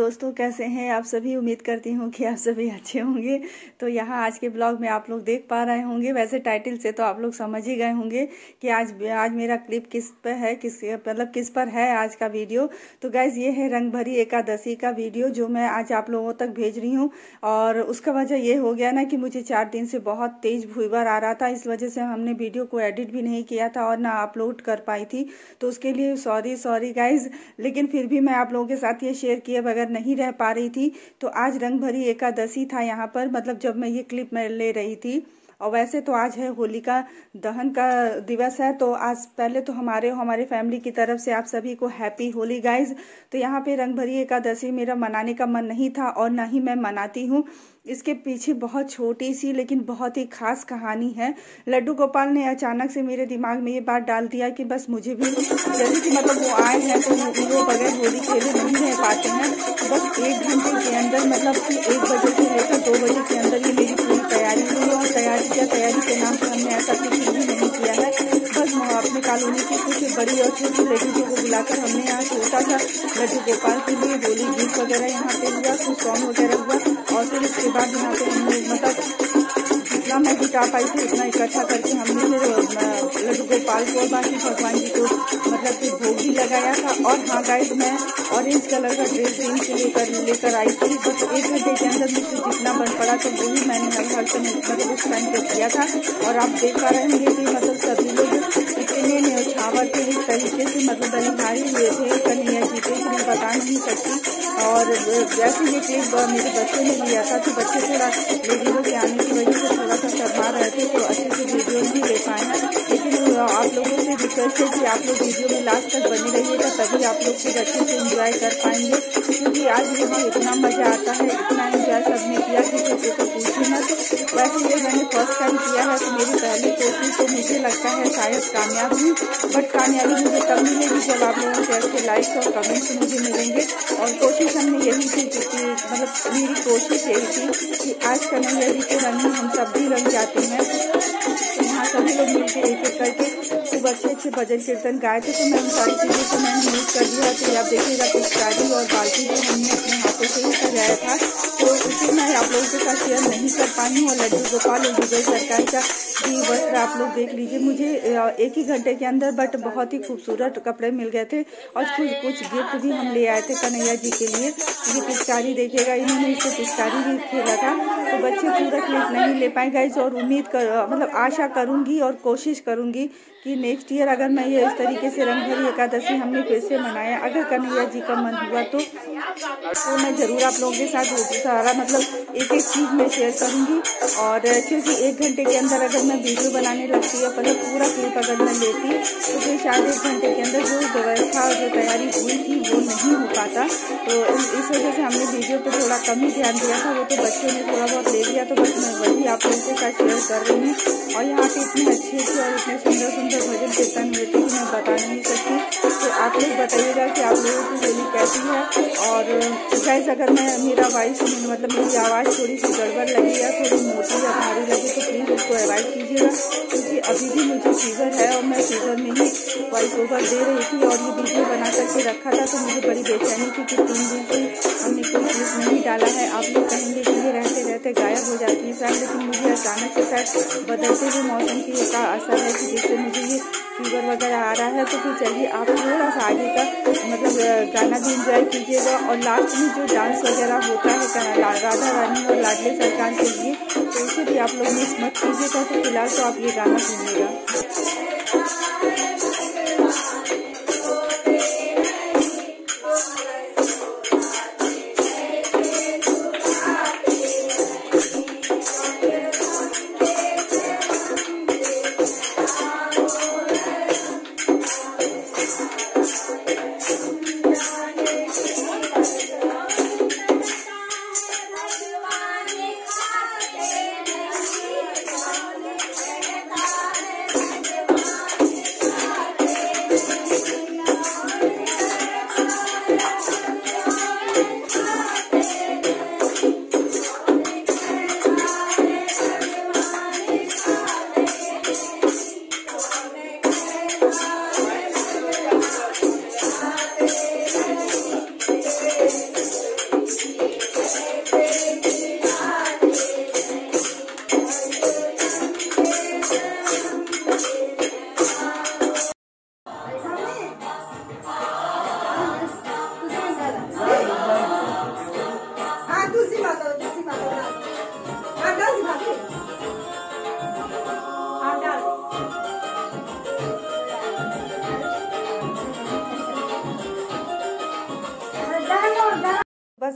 दोस्तों, कैसे हैं आप सभी। उम्मीद करती हूँ कि आप सभी अच्छे होंगे। तो यहाँ आज के ब्लॉग में आप लोग देख पा रहे होंगे, वैसे टाइटल से तो आप लोग समझ ही गए होंगे कि आज मेरा क्लिप किस पर है, किस पर है आज का वीडियो। तो गाइज ये है रंग भरी एकादशी का वीडियो जो मैं आज आप लोगों तक भेज रही हूँ। और उसका वजह ये हो गया ना कि मुझे 4 दिन से बहुत तेज भूईबार आ रहा था, इस वजह से हमने वीडियो को एडिट भी नहीं किया था और ना अपलोड कर पाई थी। तो उसके लिए सॉरी गाइज, लेकिन फिर भी मैं आप लोगों के साथ ये शेयर किए बगैर नहीं रह पा रही थी। तो आज रंग भरी एकादशी था यहाँ पर, मतलब जब मैं ये क्लिप में ले रही थी। और वैसे तो आज है होलिका दहन का दिवस है, तो आज पहले तो हमारे फैमिली की तरफ से आप सभी को हैप्पी होली गाइज। तो यहाँ पे रंग भरी एकादशी मेरा मनाने का मन नहीं था और ना ही मैं मनाती हूँ। इसके पीछे बहुत छोटी सी लेकिन बहुत ही खास कहानी है। लड्डू गोपाल ने अचानक से मेरे दिमाग में ये बात डाल दिया कि बस मुझे भी जैसे कि मतलब वो आए हैं तो वो बगैर होली खेले नहीं रह पाते हैं। बस 1 घंटे के अंदर, मतलब कि 1 बजे से लेकर 2 बजे के अंदर ये मेरी पूरी तैयारी हुई। और तैयारी के नाम पर हमने ऐसा कुछ भी नहीं किया है। बस अपने कॉलोनी की कुछ बड़ी और छोटी लड़कियों को बुलाकर हमने यहाँ छोटा सा लड्डू गोपाल के लिए होली गीत वगैरह यहाँ पे हुआ, कुछ सॉन्ग वगैरह हुआ। और फिर उसके बाद यहाँ पे हमने मतलब जितना मैं जुटा पाई थी उतना इकट्ठा करके हमने फिर लड्डू गोपाल को बाकी भगवान जी को मतलब कि भोग भी लगाया था। और हाँ गाइस, मैं ऑरेंज कलर का ड्रेस के लेकर आई थी। बस 1 घंटे के अंदर मुझे जितना बन पड़ा तो वही मैंने हर से मतलब उस टाइम पर किया था। और आप देख पा रहे होंगे कि मतलब सभी लोग इतने न्यौछावर के इस तरीके से मतलब बलिहारी हुए थे कन्हैया जी के, मैं बता नहीं सकती। और जैसे ये क्लिप मेरे बच्चों ने लिया था तो बच्चे थोड़ा वीडियो के आने की वजह से थोड़ा सा शर्मा रहे थे, तो अच्छे से वीडियो नहीं ले पाए हैं। लेकिन आप लोगों से रिक्वेस्ट है कि आप लोग वीडियो में लास्ट तक बने रहिएगा, तभी आप लोग फिर अच्छे से इंजॉय कर पाएंगे। क्योंकि आज मुझे इतना मज़ा आता है, इतना इंजॉय सबने किया कि किसी को पूछी मत। वैसे ये मैंने फर्स्ट टाइम किया है, तो मेरी पहली कोशिश तो मुझे लगता है शायद कामयाब हुई। बट कामयाबी मुझे तब मिलेगी जब आप लोगों से अच्छे लाइक्स और कमेंट्स मुझे मिलेंगे। और कोशिश हमने यही थी कि मतलब मेरी कोशिश यही थी कि आज कन्हैया जी के रंग में हम सब भी रंग जाते हैं। यहाँ सभी लोग मिलकर एक एक करके खूब अच्छे भजन कीर्तन गाए थे। तो मैं उन सारी चीज़ें को मैंने यूज कर दिया। तो आप देखिएगा कि साड़ी और बाल्टी को हमने अपने हाथों से ही सजाया था, तो उसे मैं आप लोगों के साथ शेयर नहीं कर पाई। और लड्डू गोपाल और विजय सरकार का भी वस्त्र आप लोग देख लीजिए, मुझे 1 ही घंटे के अंदर बट बहुत ही खूबसूरत कपड़े मिल गए थे। और कुछ गिफ्ट भी हम ले आए थे कन्हैया जी के लिए। ये पिचकारी देखिएगा, इन्होंने इससे पिचकारी भी खेला था। तो बच्चे पूरा क्लिप नहीं ले पाए गाइज। और उम्मीद कर मतलब आशा करूँगी और कोशिश करूँगी कि नेक्स्ट ईयर अगर मैं ये इस तरीके से रंग भरी एकादशी हमने फिर से मनाया, अगर कन्हैया जी का मन हुआ तो मैं ज़रूर आप लोगों के साथ सारा मतलब एक एक चीज़ में शेयर करूँगी। और क्योंकि 1 घंटे के अंदर अगर मैं वीडियो बनाने लगती और मतलब पूरा क्लिप अगर मैं लेती तो फिर शायद 1 घंटे के अंदर जो व्यवस्था और जो तैयारी हुई थी वो नहीं हो पाता। तो इस वजह से हमने वीडियो पर थोड़ा कम ही ध्यान दिया था, वो तो बच्चों ने थोड़ा बहुत ले लिया। तो बस मैं वही आप लोगों के साथ शेयर कर रही हूँ। और यहाँ पर इतने अच्छे से और इतने सुंदर सुंदर भजन कीर्तन हुए थे कि मैं बता नहीं सकती। तो आप लोग बताइएगा कि आप लोगों की होली कैसी है। और गाइस अगर मैं मेरा वॉइस मतलब मेरी आवाज़ थोड़ी सी गड़बड़ लगी या थोड़ी मोटी या भारी लगी तो प्लीज़ उसको अवॉइड कीजिएगा, क्योंकि अभी भी मुझे फीवर है और मैं फीवर में ही वॉइस ओवर दे रही थी। और ये वीडियो बना करके रखा था, तो मुझे बड़ी बेचैनी थी कि 3 दिन से हमने कोई चीज़ नहीं डाला है। आप लोग कहेंगे कि ये रहते रहते गायब हो जाती है शायद, लेकिन मुझे अचानक से शायद बदलते हुए मौसम की एक असर है कि जिससे मुझे ये फीवर वगैरह आ रहा है। तो फिर चलिए आप थोड़ा सा आगे का मतलब गाना भी इंजॉय कीजिएगा। और लास्ट में जो डांस वगैरह होता है राधा रानी और लाडले सरकार के लिए, तो उसे भी आप लोग मिस मत कीजिएगा। तो फिलहाल तो आप ये गाना सुनिएगा।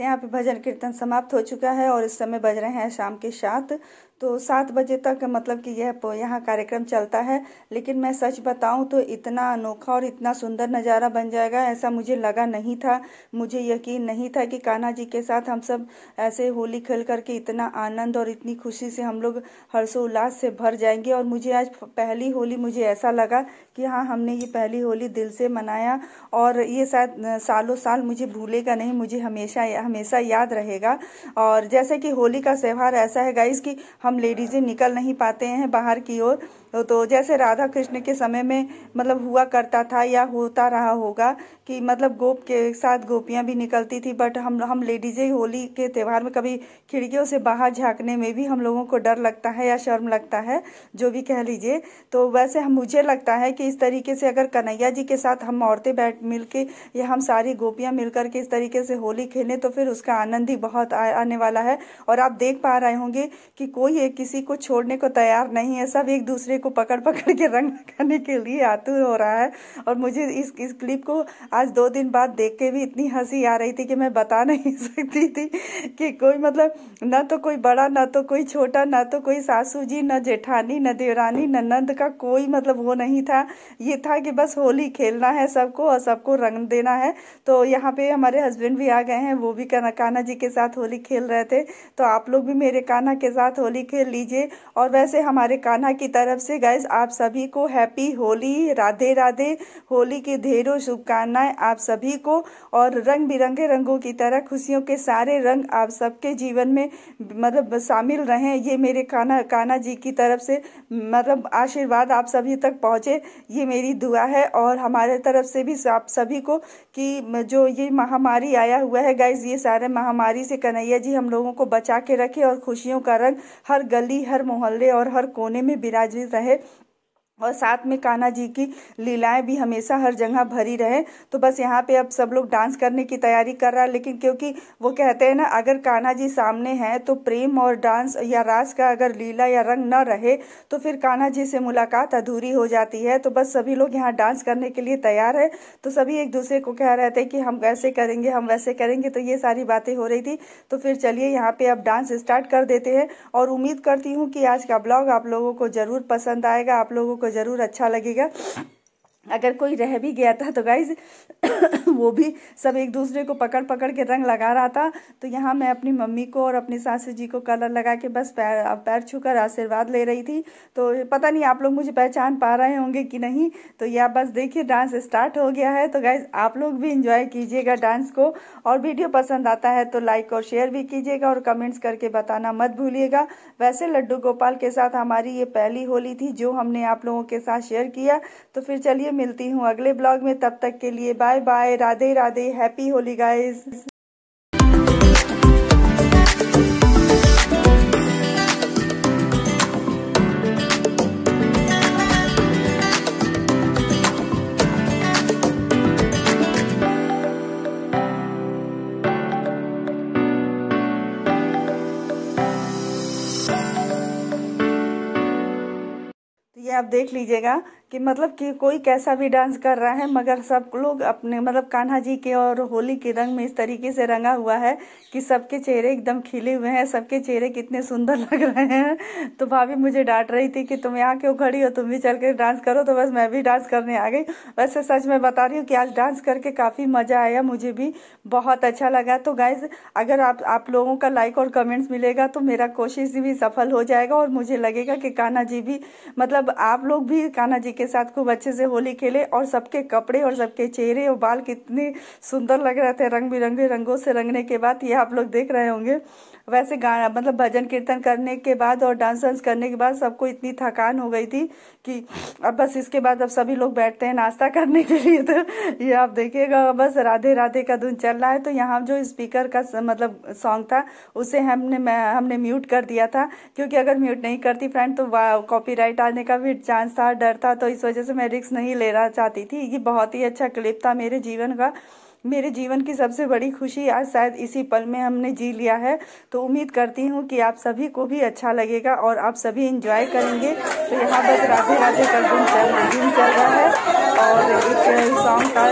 से यहाँ पे भजन कीर्तन समाप्त हो चुका है और इस समय बज रहे हैं शाम के 7, तो 7 बजे तक मतलब कि यह यहाँ कार्यक्रम चलता है। लेकिन मैं सच बताऊं तो इतना अनोखा और इतना सुंदर नज़ारा बन जाएगा ऐसा मुझे लगा नहीं था। मुझे यकीन नहीं था कि कान्हा जी के साथ हम सब ऐसे होली खेल करके इतना आनंद और इतनी खुशी से हम लोग हर्षोल्लास से भर जाएंगे। और मुझे आज पहली होली मुझे ऐसा लगा कि हाँ, हमने ये पहली होली दिल से मनाया और ये शायद सालों साल मुझे भूलेगा नहीं, मुझे हमेशा याद रहेगा। और जैसे कि होली का त्यौहार ऐसा है गाइस कि हम लेडीज़ें निकल नहीं पाते हैं बाहर की ओर, तो जैसे राधा कृष्ण के समय में मतलब हुआ करता था या होता रहा होगा कि मतलब गोप के साथ गोपियां भी निकलती थी, बट हम लेडीज़ें होली के त्यौहार में कभी खिड़कियों से बाहर झांकने में भी हम लोगों को डर लगता है या शर्म लगता है, जो भी कह लीजिए। तो वैसे मुझे लगता है कि इस तरीके से अगर कन्हैया जी के साथ हम औरतें मिल के या हम सारी गोपियाँ मिल कर के इस तरीके से होली खेलें तो फिर उसका आनंद ही बहुत आने वाला है। और आप देख पा रहे होंगे कि कोई किसी को छोड़ने को तैयार नहीं है, सब एक दूसरे को पकड़ पकड़ के रंग लगाने के लिए आतुर हो रहा है। और मुझे इस क्लिप को आज 2 दिन बाद देख के भी इतनी हंसी आ रही थी कि मैं बता नहीं सकती थी कि कोई मतलब ना तो कोई बड़ा ना तो कोई छोटा, ना तो कोई सासू जी ना जेठानी ना देवरानी ना नंद का कोई मतलब वो नहीं था। ये था कि बस होली खेलना है सबको और सबको रंग देना है। तो यहाँ पे हमारे हस्बैंड भी आ गए हैं, वो भी कान्हा जी के साथ होली खेल रहे थे। तो आप लोग भी मेरे कान्हा के साथ होली खेल लीजिए। और वैसे हमारे कान्हा की तरफ से गाइस आप सभी को हैप्पी होली, राधे राधे, होली की ढेरों शुभकामनाएं आप सभी को। और रंग बिरंगे रंगों की तरह खुशियों के सारे रंग आप सबके जीवन में मतलब शामिल रहें, ये मेरे कान्हा जी की तरफ से मतलब आशीर्वाद आप सभी तक पहुँचे, ये मेरी दुआ है। और हमारे तरफ से भी आप सभी को कि जो ये महामारी आया हुआ है गाइस, ये सारे महामारी से कन्हैया जी हम लोगों को बचा के रखे और खुशियों का रंग हर गली हर मोहल्ले और हर कोने में विराजित रहे। और साथ में कान्हा जी की लीलाएं भी हमेशा हर जगह भरी रहे। तो बस यहाँ पे अब सब लोग डांस करने की तैयारी कर रहा है, लेकिन क्योंकि वो कहते हैं ना, अगर कान्हा जी सामने हैं तो प्रेम और डांस या रास का अगर लीला या रंग ना रहे तो फिर कान्हा जी से मुलाकात अधूरी हो जाती है। तो बस सभी लोग यहाँ डांस करने के लिए तैयार है, तो सभी एक दूसरे को कह रहे थे कि हम ऐसे करेंगे हम वैसे करेंगे, तो ये सारी बातें हो रही थी। तो फिर चलिए यहाँ पे अब डांस स्टार्ट कर देते हैं। और उम्मीद करती हूँ कि आज का ब्लॉग आप लोगों को ज़रूर पसंद आएगा, आप लोगों को जरूर अच्छा लगेगा। अगर कोई रह भी गया था तो गाइज वो भी सब एक दूसरे को पकड़ पकड़ के रंग लगा रहा था। तो यहाँ मैं अपनी मम्मी को और अपने सासू जी को कलर लगा के बस पैर छूकर आशीर्वाद ले रही थी। तो पता नहीं आप लोग मुझे पहचान पा रहे होंगे कि नहीं, तो यह बस देखिए डांस स्टार्ट हो गया है। तो गाइज आप लोग भी इंजॉय कीजिएगा डांस को, और वीडियो पसंद आता है तो लाइक और शेयर भी कीजिएगा और कमेंट्स करके बताना मत भूलिएगा। वैसे लड्डू गोपाल के साथ हमारी ये पहली होली थी जो हमने आप लोगों के साथ शेयर किया। तो फिर चलिए मिलती हूँ अगले ब्लॉग में, तब तक के लिए bye bye, Radhe Radhe, happy Holi guys. आप देख लीजिएगा कि मतलब कि कोई कैसा भी डांस कर रहा है, मगर सब लोग अपने मतलब कान्हा जी के और होली के रंग में इस तरीके से रंगा हुआ है कि सबके चेहरे एकदम खिले हुए हैं, सबके चेहरे कितने सुंदर लग रहे हैं। तो भाभी मुझे डांट रही थी कि तुम यहाँ क्यों खड़ी हो, तुम भी चल के डांस करो, तो बस मैं भी डांस करने आ गई। वैसे सच में बता रही हूँ कि आज डांस करके काफ़ी मज़ा आया, मुझे भी बहुत अच्छा लगा। तो गाइज अगर आप लोगों का लाइक और कमेंट्स मिलेगा तो मेरा कोशिश भी सफल हो जाएगा और मुझे लगेगा कि कान्हा जी भी मतलब आप लोग भी कान्हा जी के साथ खूब अच्छे से होली खेले। और सबके कपड़े और सबके चेहरे और बाल कितने सुंदर लग रहे थे रंग बिरंगे रंगों से रंगने के बाद, ये आप लोग देख रहे होंगे। वैसे गाना मतलब भजन कीर्तन करने के बाद और डांस करने के बाद सबको इतनी थकान हो गई थी कि अब बस इसके बाद अब सभी लोग बैठते हैं नाश्ता करने के लिए। तो ये आप देखिएगा बस राधे राधे का धुन चल रहा है। तो यहाँ जो स्पीकर का मतलब सॉन्ग था उसे हमने म्यूट कर दिया था, क्योंकि अगर म्यूट नहीं करती फ्रेंड तो कॉपीराइट आने का भी चांस था, डर था, तो इस वजह से मैं रिस्क नहीं लेना चाहती थी। ये बहुत ही अच्छा क्लिप था मेरे जीवन का। मेरे जीवन की सबसे बड़ी खुशी आज शायद इसी पल में हमने जी लिया है। तो उम्मीद करती हूँ कि आप सभी को भी अच्छा लगेगा और आप सभी एंजॉय करेंगे। तो यहाँ बस राधे राधे का धुन चल रहा है और एक सॉन्ग था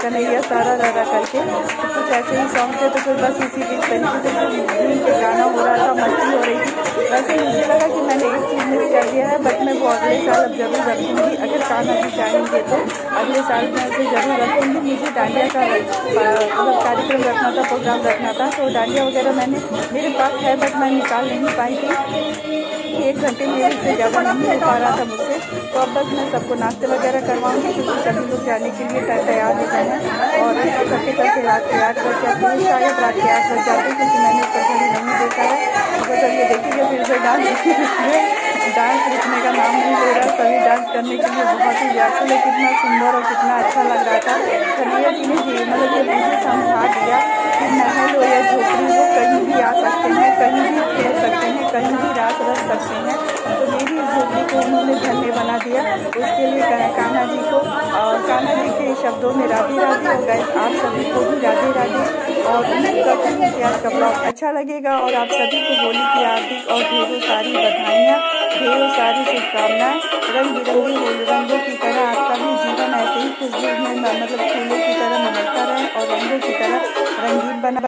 कन्हैया सारा राधा करके, कुछ ऐसे ही सॉन्ग थे। तो फिर बस इसी बीच तरीके से गाना हो रहा था, मस्ती हो रही थी। वैसे मुझे लगा कि मैंने एक चीज़ मिस कर दिया है, बट मैं वो अगले साल अब जरूर रखूँगी। अगर कान्हा जी चाहेंगे तो अगले साल मैं उसे जरूर रखूँगी। मुझे डांडिया का कार्यक्रम रखना था, प्रोग्राम रखना था, तो डांडिया वगैरह मैंने मेरे पास है बट मैं निकाल नहीं पाई थी। 1 घंटे में इससे ज़्यादा नहीं हो पा रहा था मुझसे। तो अब बस मैं सबको नाश्ते वगैरह करवाऊँगी क्योंकि सभी लोग जाने के लिए तैयार हो गए हैं। और करते करते रात के 8 बज जाते हैं, शायद रात के 8 बज जाते हैं क्योंकि मैंने इसका घड़ी नहीं देखा है। तो चलिए देखिएगा फिर से डांस रुकने का नाम नहीं ले रहा। सभी डांस करने के लिए बहुत ही व्याकुल है। कितना सुंदर और कितना अच्छा लग रहा था। कन्हैया जी ने जी मतलब ये मुझे समझा दिया कि महल हो या झोपड़ी हो, कहीं भी आ सकते हैं, कहीं भी खेल सकते हैं, कहीं भी रात रख सकते हैं। तो मेरी इस झोपड़ी को उन्होंने धन्य बना दिया। उसके लिए कान्हा जी को और कान्हा जी के शब्दों में राधे राधे। और गाइस आप सभी को भी राधे राधे। और उम्मीद करती हूँ कि आज का ब्लॉग अच्छा लगेगा और आप सभी को होली की हार्दिक और ढेरों सारी बधाइयाँ, ढेरों सारी शुभकामनाएं। रंग बिरंगी होली रंगों की तरह आपका भी जीवन ऐसे ही खुशबू में मतलब फूलों की तरह महकता रहे और रंगों की तरह रंगीन बना।